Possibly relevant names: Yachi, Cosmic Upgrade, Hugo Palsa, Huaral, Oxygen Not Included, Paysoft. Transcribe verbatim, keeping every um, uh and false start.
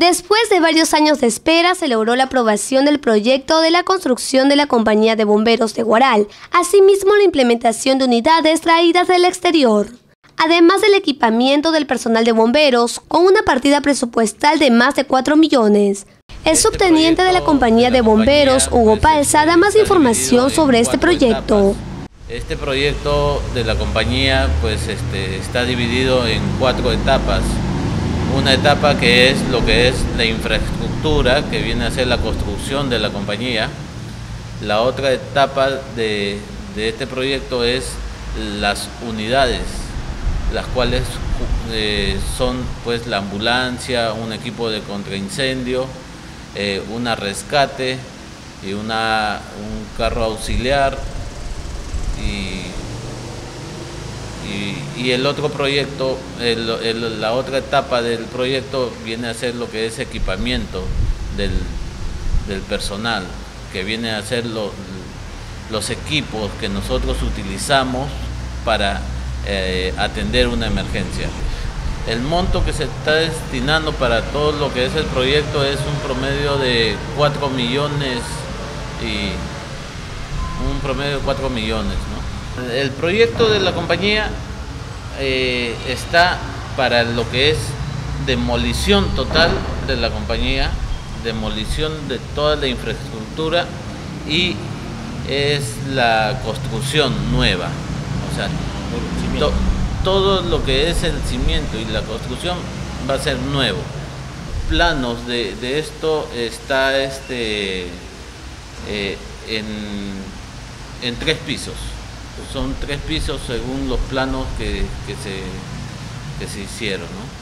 Después de varios años de espera, se logró la aprobación del proyecto de la construcción de la Compañía de Bomberos de Huaral, asimismo la implementación de unidades traídas del exterior, además del equipamiento del personal de bomberos, con una partida presupuestal de más de cuatro millones. El subteniente de la Compañía de Bomberos, Hugo Palsa, da más información sobre este proyecto. Este proyecto de la compañía pues, este, está dividido en cuatro etapas. Una etapa que es lo que es la infraestructura, que viene a ser la construcción de la compañía. La otra etapa de, de este proyecto es las unidades, las cuales eh, son pues la ambulancia, un equipo de contraincendio, eh, una rescate y una, un carro auxiliar. Y, y, y el otro proyecto, el, el, la otra etapa del proyecto viene a ser lo que es equipamiento del, del personal, que viene a ser lo, los equipos que nosotros utilizamos para eh, atender una emergencia. El monto que se está destinando para todo lo que es el proyecto es un promedio de cuatro millones y... un promedio de cuatro millones, ¿no? El proyecto de la compañía eh, está para lo que es demolición total de la compañía, demolición de toda la infraestructura y es la construcción nueva, o sea, to, todo lo que es el cimiento y la construcción va a ser nuevo. Planos de, de esto está este eh, en... en tres pisos, son tres pisos según los planos que, que, se, que se hicieron, ¿no?